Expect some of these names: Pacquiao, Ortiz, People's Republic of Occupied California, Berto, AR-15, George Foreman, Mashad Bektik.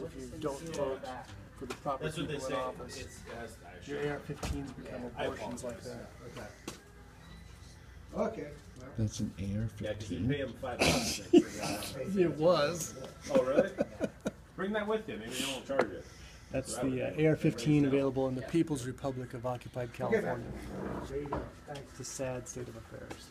rounds if you don't vote for the proper people in office. Your AR-15s become abortions like that. Okay. That's an AR-15? Yeah, because you pay him $5. It was. Oh, really? Bring that with you. Maybe they won't charge it. That's so the AR-15 available in the People's Republic of Occupied California. It's a sad state of affairs.